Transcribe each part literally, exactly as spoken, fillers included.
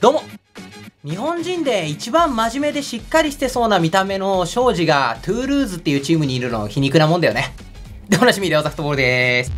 どうも日本人で一番真面目でしっかりしてそうな見た目の庄司がトゥールーズっていうチームにいるの皮肉なもんだよね。でおなじみレオザフットボールでーす。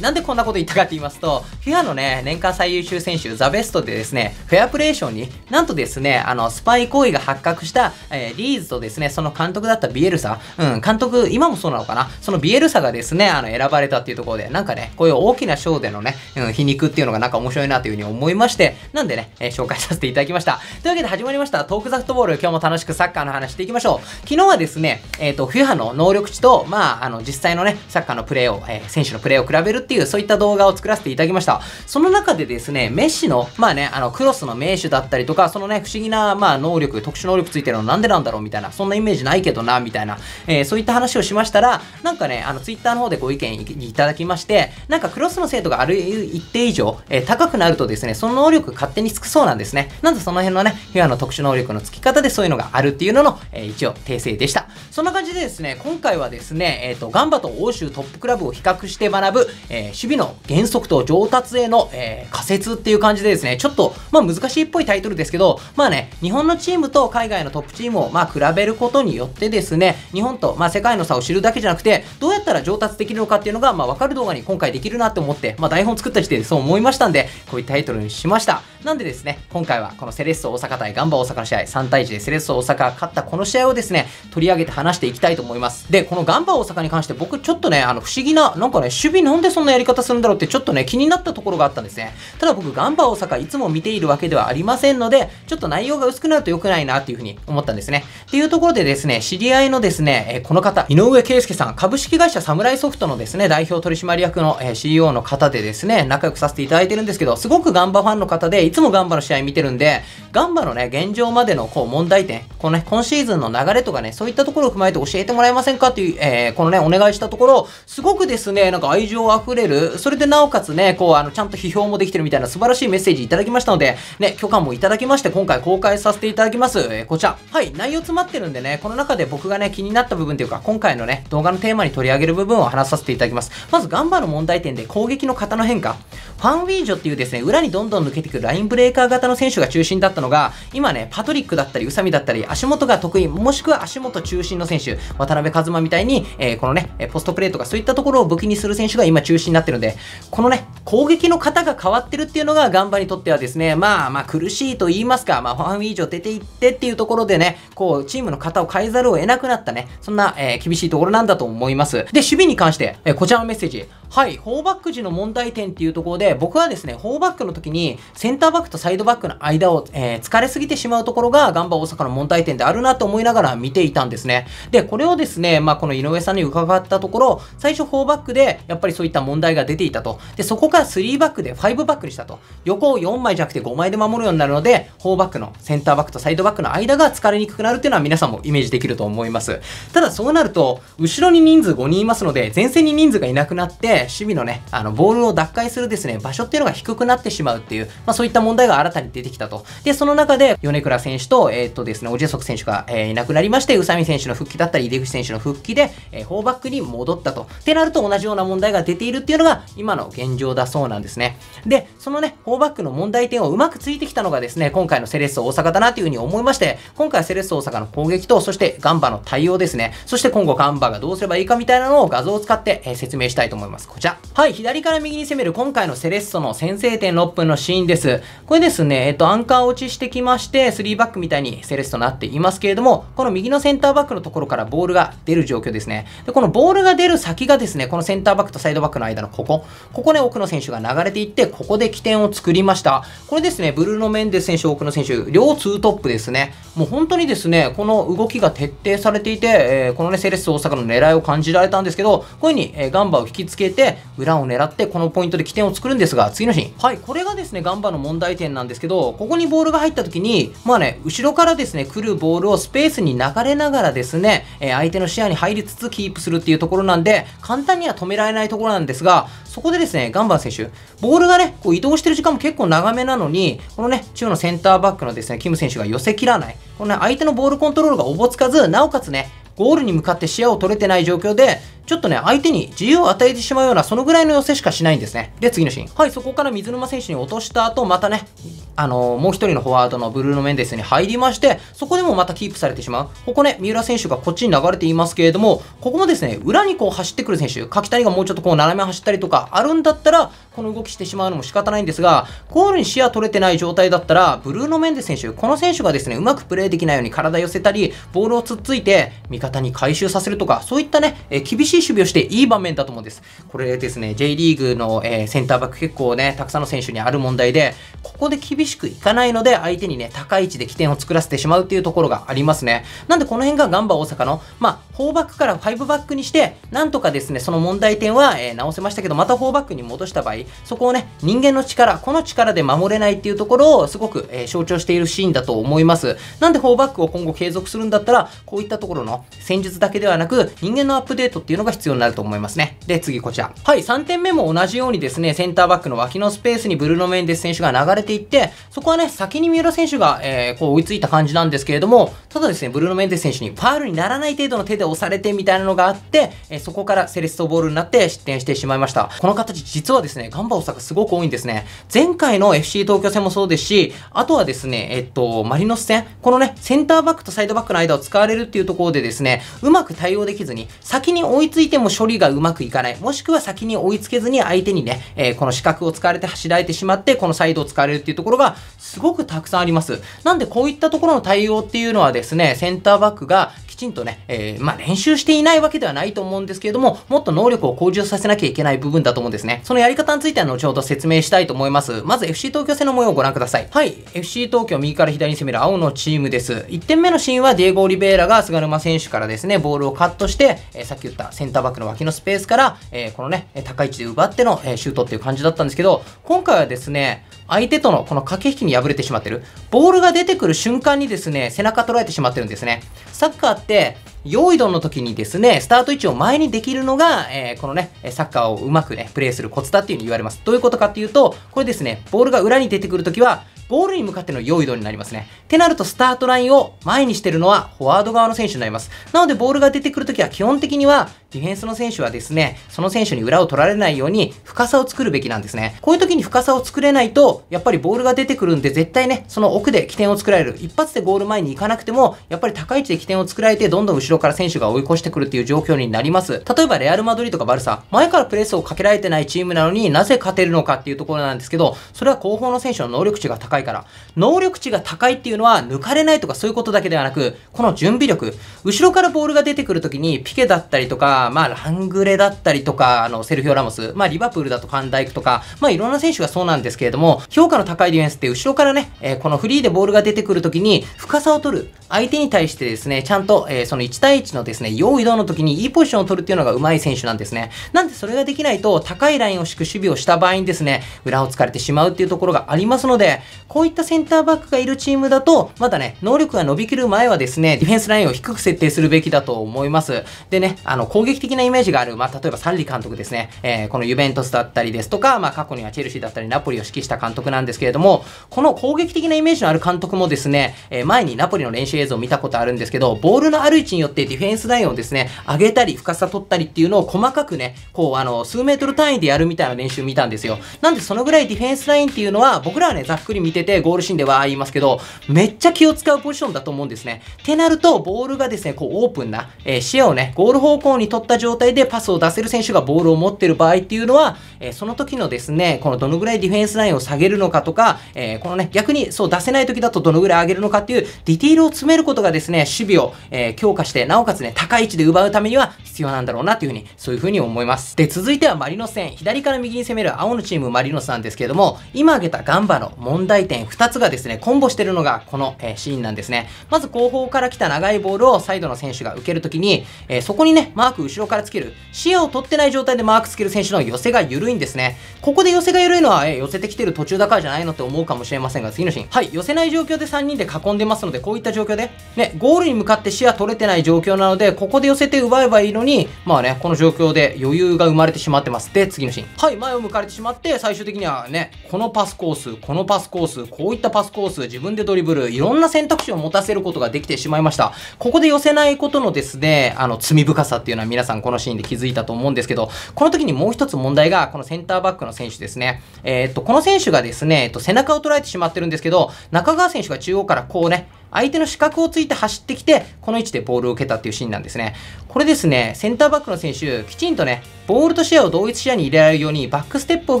なんでこんなこと言ったかって言いますと、FIFA のね、年間最優秀選手、ザベストでですね、フェアプレー賞に、なんとですね、あの、スパイ行為が発覚した、えー、リーズとですね、その監督だったビエルサ、うん、監督、今もそうなのかな、そのビエルサがですね、あの、選ばれたっていうところで、なんかね、こういう大きな賞でのね、うん、皮肉っていうのがなんか面白いなというふうに思いまして、なんでね、えー、紹介させていただきました。というわけで始まりました、トークザフットボール、今日も楽しくサッカーの話していきましょう。昨日はですね、えっと、FIFA の能力値と、まあ、あの、実際のね、サッカーのプレーを、えー、選手のプレーを比べるってっていうそういった動画を作らせていただきました。その中でですね、メッシの、まあね、あの、クロスの名手だったりとか、そのね、不思議な、まあ、能力、特殊能力ついてるのなんでなんだろうみたいな、そんなイメージないけどな、みたいな、えー、そういった話をしましたら、なんかね、あの、ツイッターの方でご意見 い, いただきまして、なんかクロスの精度がある一定以上、えー、高くなるとですね、その能力勝手につくそうなんですね。なんでその辺のね、フィアの特殊能力のつき方でそういうのがあるっていうのの、えー、一応訂正でした。そんな感じでですね、今回はですね、えっ、ー、と、ガンバと欧州トップクラブを比較して学ぶ、えー守備の原則と上達への、えー、仮説っていう感じでですね、ちょっと、まあ、難しいっぽいタイトルですけど、まあね、日本のチームと海外のトップチームを、まあ、比べることによってですね、日本と、まあ、世界の差を知るだけじゃなくて、どうやったら上達できるのかっていうのが、まあ、わかる動画に今回できるなって思って、まあ、台本作った時点でそう思いましたんで、こういうタイトルにしました。なんでですね、今回はこのセレッソ大阪対ガンバ大阪の試合、さんたいいちでセレッソ大阪が勝ったこの試合をですね、取り上げて話していきたいと思います。で、このガンバ大阪に関して僕ちょっとね、あの、不思議な、なんかね、守備なんでそんなやり方するんだろうってちょっとね気になったところがあったんですね。ただ僕ガンバ大阪いつも見ているわけではありませんので、ちょっと内容が薄くなると良くないなっていうふうに思ったんですね。っていうところでですね、知り合いのですね、えこの方井上圭介さん、株式会社サムライソフトのですね代表取締役の、えー、シーイーオー の方でですね仲良くさせていただいてるんですけど、すごくガンバファンの方でいつもガンバの試合見てるんで、ガンバのね現状までのこう問題点、このね今シーズンの流れとかねそういったところを踏まえて教えてもらえませんかっていう、えー、このねお願いしたところ、すごくですねなんか愛情あふれそれでなおかつね、こう、あの、ちゃんと批評もできてるみたいな素晴らしいメッセージいただきましたので、ね、許可もいただきまして、今回公開させていただきます。えー、こちら。はい、内容詰まってるんでね、この中で僕がね、気になった部分というか、今回のね、動画のテーマに取り上げる部分を話させていただきます。まず、ガンバの問題点で攻撃の型の変化。ファンウィージョっていうですね、裏にどんどん抜けてくるラインブレーカー型の選手が中心だったのが、今ね、パトリックだったり、宇佐美だったり、足元が得意、もしくは足元中心の選手、渡辺一馬みたいに、えー、このね、ポストプレーとかそういったところを武器にする選手が今中心になってるんで、このね攻撃の型が変わってるっていうのがガンバにとってはですね、まあまあ苦しいと言いますか、まあ、ファンウィージョ出ていってっていうところでね、こうチームの型を変えざるを得なくなったね、そんな、えー、厳しいところなんだと思います。で守備に関して、えー、こちらのメッセージ。はい、フォーバック時の問題点っていうところで、僕はですね、フォーバックの時に、センターバックとサイドバックの間を、えー、疲れすぎてしまうところが、ガンバ大阪の問題点であるなと思いながら見ていたんですね。で、これをですね、まあ、この井上さんに伺ったところ、最初フォーバックで、やっぱりそういった問題が出ていたと。で、そこからスリーバックでファイブバックにしたと。横をよんまいじゃなくてごまいで守るようになるので、フォーバックのセンターバックとサイドバックの間が疲れにくくなるっていうのは皆さんもイメージできると思います。ただ、そうなると、後ろに人数ごにんいますので、前線に人数がいなくなって、守備のね、あの、ボールを奪回するですね、場所っていうのが低くなってしまうっていう、まあそういった問題が新たに出てきたと。で、その中で、米倉選手と、えー、っとですね、オジェソク選手が、えー、いなくなりまして、宇佐美選手の復帰だったり、井出口選手の復帰で、えー、フォーバックに戻ったと。ってなると同じような問題が出ているっていうのが、今の現状だそうなんですね。で、そのね、フォーバックの問題点をうまくついてきたのがですね、今回のセレッソ大阪だなというふうに思いまして、今回セレッソ大阪の攻撃と、そしてガンバの対応ですね、そして今後ガンバがどうすればいいかみたいなのを画像を使って、えー、説明したいと思います。こちら。はい、左から右に攻める今回のセレッソの先制点ろっぷんのシーンです。これですね、えっと、アンカー落ちしてきまして、スリーバックみたいにセレッソとなっていますけれども、この右のセンターバックのところからボールが出る状況ですね。で、このボールが出る先がですね、このセンターバックとサイドバックの間のここ。ここね、奥野選手が流れていって、ここで起点を作りました。これですね、ブルーノ・メンデス選手、奥野選手、両ツートップですね。もう本当にですね、この動きが徹底されていて、えー、このね、セレッソ大阪の狙いを感じられたんですけど、こういう風に、えー、ガンバを引きつけて、裏を狙ってこのポイントで起点を作るんですが、次のシーン。はい、これがですね、ガンバの問題点なんですけど、ここにボールが入った時に、まあね、後ろからですね、来るボールをスペースに流れながらですね、えー、相手の視野に入りつつキープするっていうところなんで、簡単には止められないところなんですが、そこでですね、ガンバ選手、ボールがね、こう移動してる時間も結構長めなのに、このね、中央のセンターバックのですね、キム選手が寄せきらない。このね、相手のボールコントロールがおぼつかず、なおかつね、ゴールに向かって視野を取れてない状況で、ちょっとね、相手に自由を与えてしまうような、そのぐらいの寄せしかしないんですね。で、次のシーン。はい、そこから水沼選手に落とした後、またね、あのー、もう一人のフォワードのブルーノ・メンデスに入りまして、そこでもまたキープされてしまう。ここね、三浦選手がこっちに流れていますけれども、ここもですね、裏にこう走ってくる選手、柿谷がもうちょっとこう斜め走ったりとかあるんだったら、この動きしてしまうのも仕方ないんですが、ゴールに視野取れてない状態だったら、ブルーノ・メンデス選手、この選手がですね、うまくプレーできないように体寄せたり、ボールをつっついて味方に回収させるとか、そういったね、えー、厳しい守備をしていい場面だと思うんです。これですね、J リーグの、えー、センターバック結構ね、たくさんの選手にある問題で、ここで厳しくいかないので、相手にね、高い位置で起点を作らせてしまうっていうところがありますね。なんでこの辺がガンバ大阪の、まあ、よんバックからごバックにして、なんとかですね、その問題点は、えー、直せましたけど、またよんバックに戻した場合、そこをね、人間の力、この力で守れないっていうところをすごく、えー、象徴しているシーンだと思います。なんでよんバックを今後継続するんだったら、こういったところの戦術だけではなく、人間のアップデートっていうのが必要になると思いますね。で、次こちら。はい、さんてんめも同じようにですね、センターバックの脇のスペースにブルーノ・メンデス選手が流れていって、そこはね、先に三浦選手が、えー、こう追いついた感じなんですけれども、ただですね、ブルーノ・メンデス選手にファールにならない程度の手で押されてみたいなのがあって、えー、そこからセレッソボールになって失点してしまいました。この形、実はですね、ガンバ大阪すごく多いんですね。前回の エフシー 東京戦もそうですし、あとはですね、えっと、マリノス戦、このね、センターバックとサイドバックの間を使われるっていうところでですね、うまく対応できずに、先に追いついても処理がうまくいかない、もしくは先に追いつけずに相手にね、えー、この死角を使われて走られてしまって、このサイドを使われるっていうところがすごくたくさんあります。なんでこういったところの対応っていうのはですね、センターバックがきちんとね、えー、まあ練習していないわけではないと思うんですけれども、もっと能力を向上させなきゃいけない部分だと思うんですね。そのやり方については後ほど説明したいと思います。まず エフシー 東京戦の模様をご覧ください。はい、エフシー 東京右から左に攻める青のチームです。いってんめのシーンはディエゴ・オリベイラが菅沼選手からですね、ボールをカットして、えー、さっき言ったセンターバックの脇のスペースから、えー、このね、高い位置で奪っての、えー、シュートっていう感じだったんですけど、今回はですね、相手とのこの駆け引きに敗れてしまってる。ボールが出てくる瞬間にですね、背中取られてしまってるんですね。サッカーって、用意どんの時にですね、スタート位置を前にできるのが、えー、このね、サッカーをうまくね、プレーするコツだっていうふうに言われます。どういうことかっていうと、これですね、ボールが裏に出てくるときは、ゴールに向かっての用意度になりますね。ってなると、スタートラインを前にしてるのは、フォワード側の選手になります。なので、ボールが出てくるときは、基本的には、ディフェンスの選手はですね、その選手に裏を取られないように、深さを作るべきなんですね。こういうときに深さを作れないと、やっぱりボールが出てくるんで、絶対ね、その奥で起点を作られる。一発でゴール前に行かなくても、やっぱり高い位置で起点を作られて、どんどん後ろから選手が追い越してくるっていう状況になります。例えば、レアル・マドリードとかバルサ、前からプレスをかけられてないチームなのになぜ勝てるのかっていうところなんですけど、それは後方の選手の能力値が高いから。能力値が高いっていうのは抜かれないとかそういうことだけではなく、この準備力、後ろからボールが出てくるときにピケだったりとか、まあラングレだったりとか、あのセルフィオ・ラモス、まあリバプールだとファンダイクとか、まあいろんな選手がそうなんですけれども、評価の高いディフェンスって後ろからね、えー、このフリーでボールが出てくるときに深さを取る。相手に対してですね、ちゃんと、えー、そのいち対いちのですね、用意どうの時にいいポジションを取るっていうのが上手い選手なんですね。なんでそれができないと、高いラインを敷く守備をした場合にですね、裏を突かれてしまうっていうところがありますので、こういったセンターバックがいるチームだと、まだね、能力が伸びきる前はですね、ディフェンスラインを低く設定するべきだと思います。でね、あの、攻撃的なイメージがある、まあ、例えばサンリ監督ですね、えー、このユベントスだったりですとか、まあ、過去にはチェルシーだったり、ナポリを指揮した監督なんですけれども、この攻撃的なイメージのある監督もですね、えー、前にナポリの練習映像を見たことあるんですけど、ボールのある位置によってディフェンスラインをですね、上げたり、深さ取ったりっていうのを細かくね、こう、あの、数メートル単位でやるみたいな練習見たんですよ。なんで、そのぐらいディフェンスラインっていうのは、僕らはね、ざっくり見てて、ゴールシーンでは言いますけど、めっちゃ気を使うポジションだと思うんですね。ってなると、ボールがですね、こう、オープンな、えー、視野をね、ゴール方向に取った状態でパスを出せる選手がボールを持ってる場合っていうのは、えー、その時のですね、このどのぐらいディフェンスラインを下げるのかとか、えー、このね、逆にそう出せない時だとどのぐらい上げるのかっていう、ディティールを詰めることがですね、守備を、えー、強化して、なおかつね、高い位置で奪うためには必要なんだろうなっていうふうに、そういうふうに思います。で、続いてはマリノス戦。左から右に攻める青のチームマリノスなんですけれども、今挙げたガンバの問題点ふたつがですね、コンボしてるのがこの、えー、シーンなんですね。まず後方から来た長いボールをサイドの選手が受けるときに、えー、そこにね、マーク後ろからつける。視野を取ってない状態でマークつける選手の寄せが緩いんですね。ここで寄せが緩いのは、えー、寄せてきてる途中だからじゃないのって思うかもしれませんが、次のシーン。はい、寄せない状況でさんにんで囲んでますので、こういった状況で、ね、ゴールに向かって視野取れてない状況なので、ここで寄せて奪えばいいのに、まあね、この状況で余裕が生まれてしまってます。で、次のシーン。はい、前を向かれてしまって、最終的にはね、このパスコース、このパスコース、ス、こういったパスコース、自分でドリブル、いろんな選択肢を持たせることができてしまいました。ここで寄せないことのですね、あの、罪深さっていうのは皆さんこのシーンで気づいたと思うんですけど、この時にもう一つ問題が、このセンターバックの選手ですね。えー、っと、この選手がですね、えっと、背中を捉えてしまってるんですけど、中川選手が中央からこうね、相手の死角をついて走ってきて、この位置でボールを受けたっていうシーンなんですね。これですね、センターバックの選手、きちんとね、ボールと視野を同一視野に入れられるように、バックステップを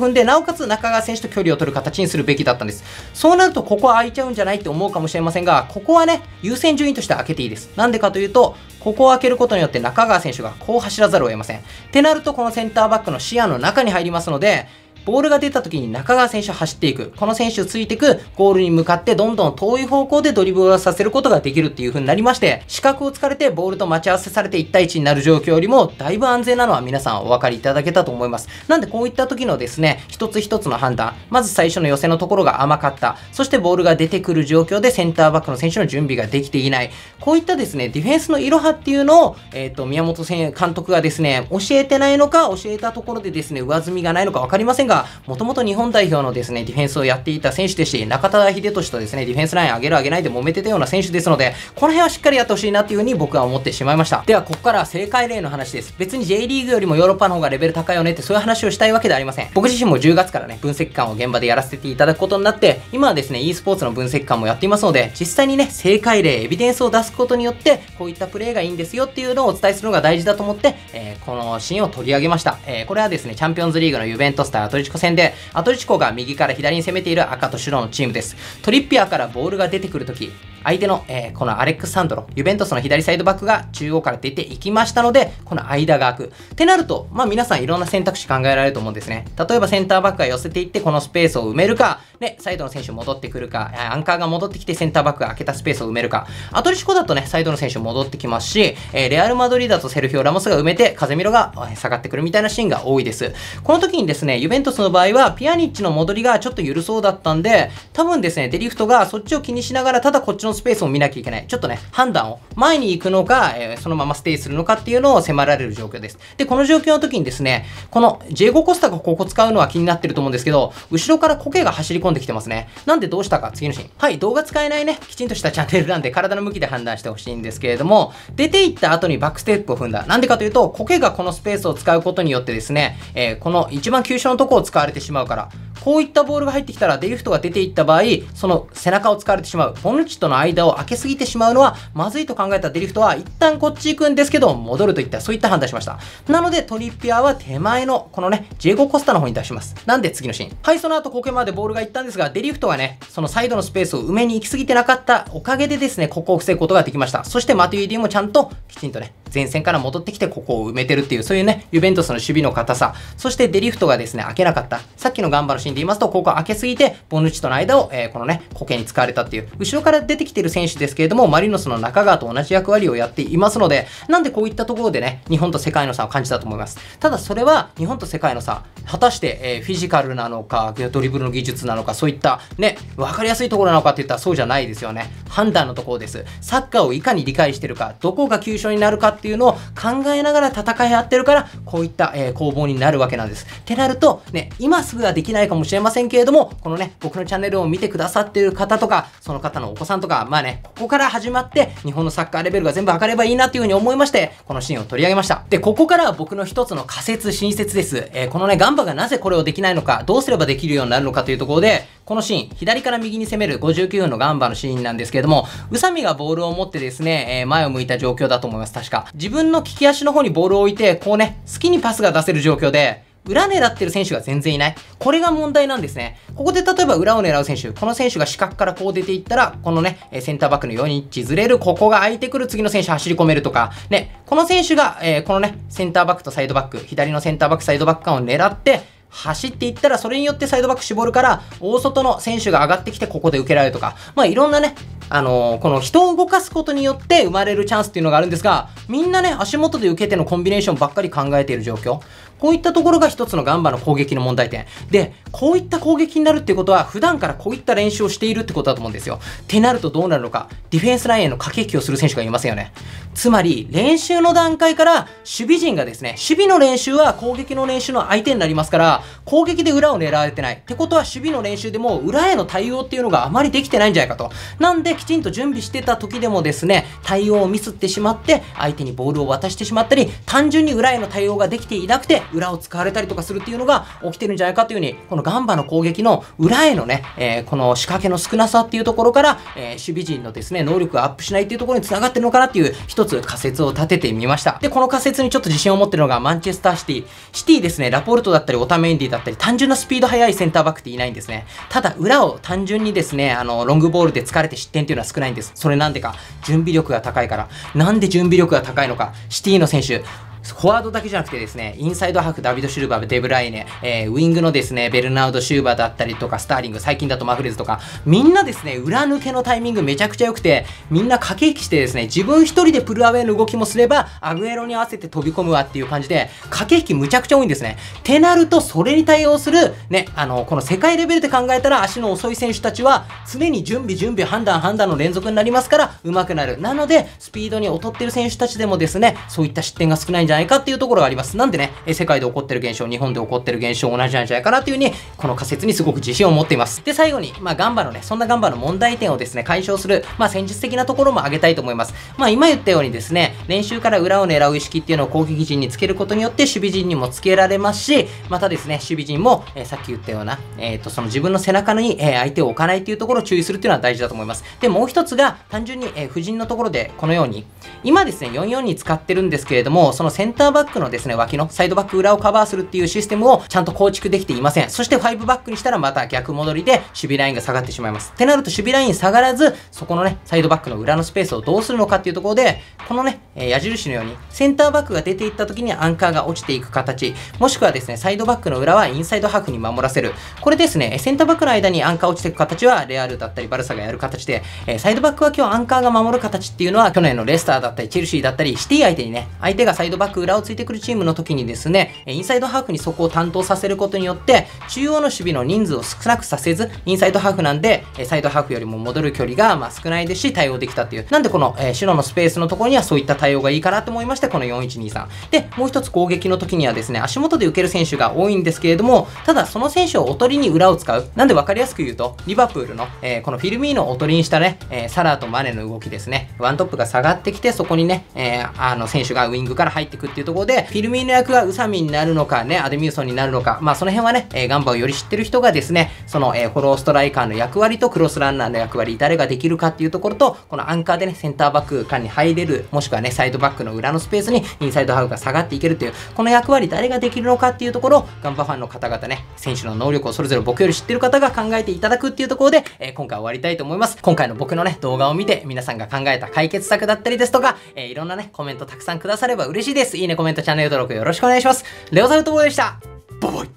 踏んで、なおかつ中川選手と距離を取る形にするべきだったんです。そうなると、ここは空いちゃうんじゃないって思うかもしれませんが、ここはね、優先順位として開けていいです。なんでかというと、ここを開けることによって中川選手がこう走らざるを得ません。ってなると、このセンターバックの視野の中に入りますので、ボールが出た時に中川選手走っていく。この選手をついていく。ゴールに向かってどんどん遠い方向でドリブルをさせることができるっていう風になりまして、視覚を突かれてボールと待ち合わせされていち対いちになる状況よりもだいぶ安全なのは皆さんお分かりいただけたと思います。なんでこういった時のですね、一つ一つの判断。まず最初の寄せのところが甘かった。そしてボールが出てくる状況でセンターバックの選手の準備ができていない。こういったですね、ディフェンスのいろはっていうのを、えっと、宮本監督がですね、教えてないのか、教えたところでですね、上積みがないのか分かりませんが、もともと日本代表のですね、ディフェンスをやっていた選手でして、中田英寿とですね、ディフェンスライン上げる上げないで揉めてたような選手ですので、この辺はしっかりやってほしいなっていう風に僕は思ってしまいました。では、ここからは正解例の話です。別に J リーグよりもヨーロッパの方がレベル高いよねってそういう話をしたいわけではありません。僕自身もじゅうがつからね、分析官を現場でやらせていただくことになって、今はですね、e スポーツの分析官もやっていますので、実際にね、正解例、エビデンスを出すことによって、こういったプレーがいいんですよっていうのをお伝えするのが大事だと思って、えー、このシーンを取り上げました。えー、これはですね、チャンピオンズリーグのユベントスターアトレチコ戦で、アトレチコが右から左に攻めている赤と白のチームです。トリッピアーからボールが出てくるとき、相手の、えー、このアレックス・サンドロ、ユベントスの左サイドバックが中央から出ていきましたので、この間が空く。ってなると、まあ皆さんいろんな選択肢考えられると思うんですね。例えばセンターバックが寄せていって、このスペースを埋めるか、ね、サイドの選手戻ってくるか、アンカーが戻ってきてセンターバックが開けたスペースを埋めるか、アトレチコだとね、サイドの選手戻ってきますし、えー、レアル・マドリーだとセルフィオ・ラモスが埋めて、カゼミロが下がってくるみたいなシーンが多いです。この時にですね、ユベントスの場合は、ピアニッチの戻りがちょっと緩そうだったんで、多分ですね、デリフトがそっちを気にしながら、ただこっちのスペースを見なきゃいけない。ちょっとね、判断を前に行くのか、えー、そのままステイするのかっていうのを迫られる状況です。で、この状況の時にですね、このジェゴコスタがここ使うのは気になってると思うんですけど、後ろからコケが走り込んできてますね。なんでどうしたか、次のシーン。はい、動画使えないね、きちんとしたチャンネルなんで体の向きで判断してほしいんですけれども、出て行った後にバックステップを踏んだ。なんでかというと、コケがこのスペースを使うことによってですね、えー、この一番急所のとこを使われてしまうから、こういったボールが入ってきたら、デリフトが出ていった場合、その背中を使われてしまう。ボヌッチとの間を空けすぎてしまうのはまずいと考えたデリフトは一旦こっち行くんですけど戻るといったそういった判断しました。なのでトリッピアーは手前のこのねジェゴコスタの方に出します。なんで次のシーン。はい、その後コケまでボールが行ったんですが、デリフトはねそのサイドのスペースを埋めに行き過ぎてなかったおかげでですね、ここを防ぐことができました。そしてマティウィディもちゃんときちんとね前線から戻ってきてここを埋めてるっていう、そういうねユベントスの守備の硬さ、そしてデリフトがですね開けなかった。さっきのガンバのシーンで言いますと、ここ開けすぎてボヌッチとの間を、えー、このねコケに使われたっていう、後ろから出てきてる選手ですけれども、マリノスの中川と同じ役割をやっていますので、なんでこういったところでね、日本と世界の差を感じたと思います。ただそれは、日本と世界の差、果たして、えー、フィジカルなのか、ドリブルの技術なのか、そういったね、わかりやすいところなのかっていったらそうじゃないですよね。判断のところです。サッカーをいかに理解してるか、どこが急所になるかっていうのを考えながら戦い合ってるから、こういった、えー、攻防になるわけなんです。ってなると、ね、今すぐはできないかもしれませんけれども、このね、僕のチャンネルを見てくださっている方とか、その方のお子さんとか、まあね、ここから始まって、日本のサッカーレベルが全部上がればいいなというふうに思いまして、このシーンを取り上げました。で、ここからは僕の一つの仮説、新説です。えー、このね、ガンバがなぜこれをできないのか、どうすればできるようになるのかというところで、このシーン、左から右に攻めるごじゅうきゅうふんのガンバのシーンなんですけれども、宇佐美がボールを持ってですね、えー、前を向いた状況だと思います、確か。自分の利き足の方にボールを置いて、こうね、好きにパスが出せる状況で、裏狙ってる選手が全然いない。これが問題なんですね。ここで例えば裏を狙う選手、この選手が死角からこう出ていったら、このね、センターバックのようにずれる、ここが空いてくる、次の選手走り込めるとか、ね、この選手が、えー、このね、センターバックとサイドバック、左のセンターバック、サイドバック間を狙って、走っていったら、それによってサイドバック絞るから、大外の選手が上がってきて、ここで受けられるとか、まあいろんなね、あのー、この人を動かすことによって生まれるチャンスっていうのがあるんですが、みんなね、足元で受けてのコンビネーションばっかり考えている状況。こういったところが一つのガンバの攻撃の問題点。で、こういった攻撃になるっていうことは、普段からこういった練習をしているってことだと思うんですよ。ってなるとどうなるのか、ディフェンスラインへの駆け引きをする選手がいませんよね。つまり、練習の段階から守備陣がですね、守備の練習は攻撃の練習の相手になりますから、攻撃で裏を狙われてない。ってことは、守備の練習でも裏への対応っていうのがあまりできてないんじゃないかと。なんで、きちんと準備してた時でもですね、対応をミスってしまって、相手にボールを渡してしまったり、単純に裏への対応ができていなくて、裏を使われたりとかするっていうのが起きてるんじゃないかというふうに、このガンバの攻撃の裏へのね、えー、この仕掛けの少なさっていうところから、えー、守備陣のですね、能力がアップしないっていうところに繋がってるのかなっていう一つ仮説を立ててみました。で、この仮説にちょっと自信を持ってるのがマンチェスターシティ。シティですね、ラポルトだったりオタメンディだったり、単純なスピード速いセンターバックっていないんですね。ただ、裏を単純にですね、あの、ロングボールで疲れて失点っていうのは少ないんです。それなんでか、準備力が高いから。なんで準備力が高いのか、シティの選手、フォワードだけじゃなくてですね、インサイドハーフ、ダビド・シルバー、デブライネ、えー、ウィングのですね、ベルナウド・シューバーだったりとか、スターリング、最近だとマフレズとか、みんなですね、裏抜けのタイミングめちゃくちゃ良くて、みんな駆け引きしてですね、自分一人でプルアウェイの動きもすれば、アグエロに合わせて飛び込むわっていう感じで、駆け引きむちゃくちゃ多いんですね。てなると、それに対応する、ね、あの、この世界レベルで考えたら、足の遅い選手たちは、常に準備、準備、判断、判断の連続になりますから、上手くなる。なので、スピードに劣ってる選手たちでもですね、そういった失点が少ないんじゃないかっていうところがあります。なんでね、世界で起こってる現象、日本で起こってる現象同じなんじゃないかなというふうに、この仮説にすごく自信を持っています。で、最後に、まあ、ガンバのね、そんなガンバの問題点をですね、解消する、まあ、戦術的なところも挙げたいと思います。まあ、今言ったようにですね、練習から裏を狙う意識っていうのを攻撃陣につけることによって、守備陣にもつけられますし、またですね、守備陣も、えー、さっき言ったような、えっと、その自分の背中に、えー、相手を置かないっていうところを注意するっていうのは大事だと思います。で、もう一つが、単純に、えー、布陣のところで、このように、今ですね、よんよんに使ってるんですけれども、そのセンターバックのですね、脇のサイドバック裏をカバーするっていうシステムをちゃんと構築できていません。そしてごバックにしたらまた逆戻りで守備ラインが下がってしまいます。ってなると守備ライン下がらず、そこのね、サイドバックの裏のスペースをどうするのかっていうところで、このね、えー、矢印のようにセンターバックが出ていった時にアンカーが落ちていく形、もしくはですね、サイドバックの裏はインサイドハーフに守らせる。これですね、センターバックの間にアンカー落ちていく形はレアルだったりバルサがやる形で、えー、サイドバックは今日アンカーが守る形っていうのは去年のレスターだったりチェルシーだったりシティ相手にね、相手がサイドバック裏をついてくるチームの時にですね、インサイドハーフにそこを担当させることによって、中央の守備の人数を少なくさせず、インサイドハーフなんで、サイドハーフよりも戻る距離がまあ少ないですし、対応できたっていう。なんでこの、えー、白のスペースのところにはそういった対応がいいかなと思いまして、このよんいちにさん。で、もう一つ攻撃の時にはですね、足元で受ける選手が多いんですけれども、ただその選手をおとりに裏を使う。なんで分かりやすく言うと、リバプールの、えー、このフィルミーノをおとりにしたね、えー、サラーとマネの動きですね。ワントップが下がってきて、そこにね、えー、あの選手がウィングから入ってくっていうところで、フィルミーノ役がウサミになるのかね、アデミューソンになるのか、まあその辺はね、えー、ガンバをより知ってる人がですね、その、えー、フォローストライカーの役割とクロスランナーの役割、誰ができるかっていうところと、このアンカーでね、センターバック間に入れる、もしくはね、サイドバックの裏のスペースにインサイドハーフが下がっていけるという、この役割誰ができるのかっていうところを、ガンバファンの方々ね、選手の能力をそれぞれ僕より知ってる方が考えていただくっていうところで、えー、今回終わりたいと思います。今回の僕のね、動画を見て、皆さんが考えた解決策だったりですとか、えー、いろんなね、コメントたくさんくだされば嬉しいです。いいね、コメント、チャンネル登録よろしくお願いします。レオザルトボーイでした。バイバイ。